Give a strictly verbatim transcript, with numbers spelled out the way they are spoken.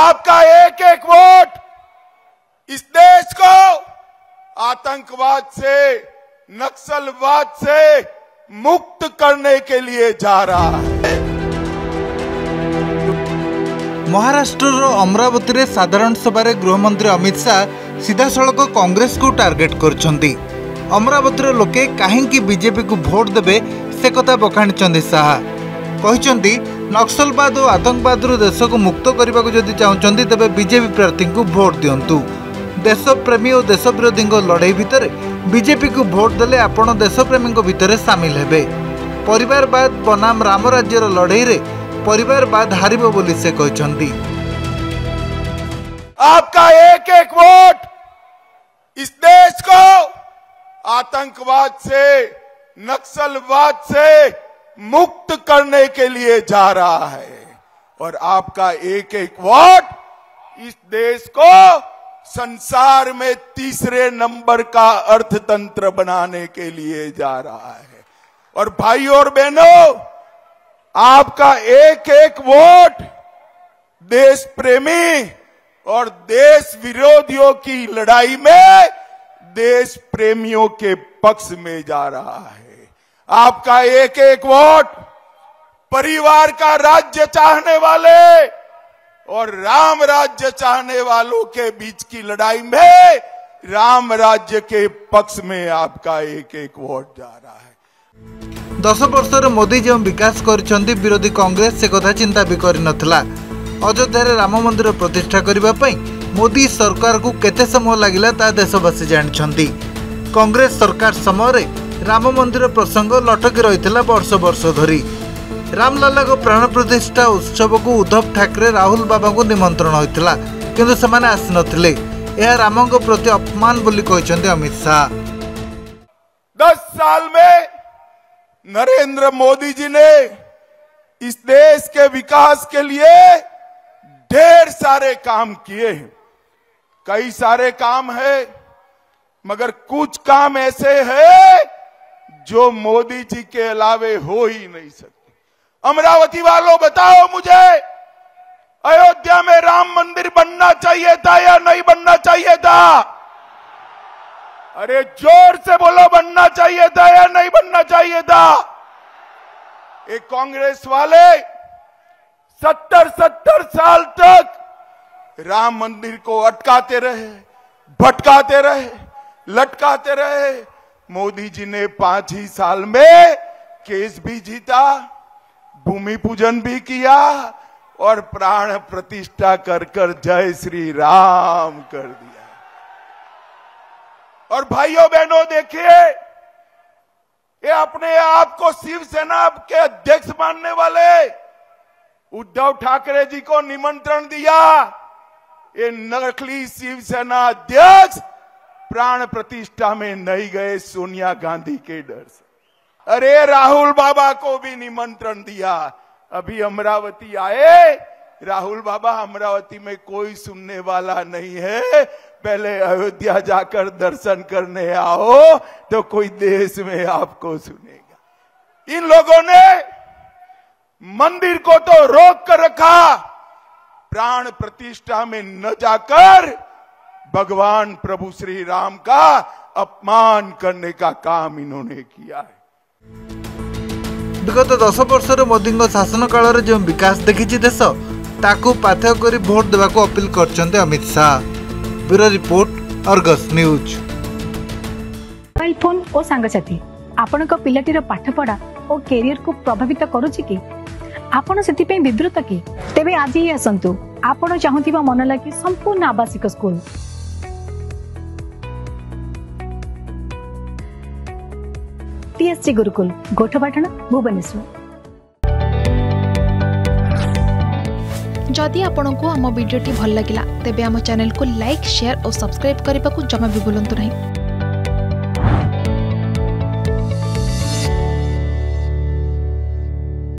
आपका एक एक वोट इस देश को आतंकवाद से, नक्सलवाद से मुक्त करने के लिए जा रहा है। महाराष्ट्र अमरावती में साधारण सभा गृहमंत्री अमित शाह सीधासलख कांग्रेस को टार्गेट करछंती। अमरावती लोके काहेंकी बीजेपी को भोट देबे से कथा बखाणी शाह कहते नक्सलवाद और आतंकवाद देश को मुक्त करने को जदि चाहते तेज बीजेपी प्रार्थी को भोट दिंतु। देशप्रेमी और देश विरोधी लड़ाई भितर बीजेपी को भोट देले आपण देशप्रेमी भितर सामिल हेबे। परिवारवाद बनाम राम राज्यर लड़ाई रे परिवारवाद हारिबो बोली से कहते आपका एक एक वोट इस देश को आतंकवाद से, नक्सलवाद से मुक्त करने के लिए जा रहा है और आपका एक एक वोट इस देश को संसार में तीसरे नंबर का अर्थतंत्र बनाने के लिए जा रहा है। और भाई और बहनों, आपका एक एक वोट देश प्रेमी और देश विरोधियों की लड़ाई में देश प्रेमियों के पक्ष में जा रहा है। आपका एक एक वोट परिवार का राज्य चाहने वाले और राम राज्य चाहने वालों के बीच की लड़ाई में राम राज्य के पक्ष में आपका एक एक वोट जा रहा है। दस वर्ष मोदी जो विकास करछंती विरोधी कांग्रेस से कथा चिंता भी कर नथला। अयोध्या राम मंदिर प्रतिष्ठा करिबा पई मोदी सरकार को केते समय लागिला ता देशवासी जानछंती। कांग्रेस सरकार समय रे राम मंदिर प्रसंग लटकी रहितला वर्ष वर्ष धरी। रामलला को प्राण प्रतिष्ठा उत्सव को उद्धव ठाकरे राहुल बाबा को निमंत्रण होइतला किंतु समान आसि नथिले। यह राम को प्रति अपमान बोली कहछंती अमित शाह। दस साल में नरेंद्र मोदी जी ने इस देश के विकास के लिए ढेर सारे काम किए हैं। कई सारे काम है, मगर कुछ काम ऐसे हैं जो मोदी जी के अलावे हो ही नहीं सकते। अमरावती वालों, बताओ मुझे अयोध्या में राम मंदिर बनना चाहिए था या नहीं बनना चाहिए था? अरे जोर से बोलो, बनना चाहिए था या नहीं बनना चाहिए था? एक कांग्रेस वाले सत्तर सत्तर साल तक राम मंदिर को अटकाते रहे, भटकाते रहे, लटकाते रहे। मोदी जी ने पांच ही साल में केस भी जीता, भूमि पूजन भी किया और प्राण प्रतिष्ठा कर कर जय श्री राम कर दिया। और भाइयों बहनों, देखिए ये अपने आप को शिवसेना के अध्यक्ष मानने वाले उद्धव ठाकरे जी को निमंत्रण दिया। ये नकली शिवसेना अध्यक्ष प्राण प्रतिष्ठा में नहीं गए सोनिया गांधी के डर से। अरे राहुल बाबा को भी निमंत्रण दिया, अभी अमरावती आए। राहुल बाबा, अमरावती में कोई सुनने वाला नहीं है, पहले अयोध्या जाकर दर्शन करने आओ तो कोई देश में आपको सुनेगा। इन लोगों ने मंदिर को तो रोक कर रखा, प्राण प्रतिष्ठा में न जाकर भगवान प्रभु श्री राम का अपमान करने का काम इन्होंने किया है। विगत दस वर्ष मोदी शासन काल जो विकास देखी देश ताकू पाथेय कर भोट देवा को अपील करछन्ते Amit Shah. Bureau report Argus news. Mobile phone और सांगसाथी आपण को पिलाटीर पाठपढ़ा और कैरियर को प्रभावित करूची कि आपण सेति पे विद्रुत कि तेबे आज ही असंतु आपण चाहूतिबा मन लागी संपूर्ण आवासिक स्कूल। टीएससी गुरुकुल गोठपाटण भुवनेश्वर। जदि आपंक आम भिडी भल लगा तेब आम चैनल को लाइक, शेयर और सब्सक्राइब करने को जमा भी भूलु नहीं।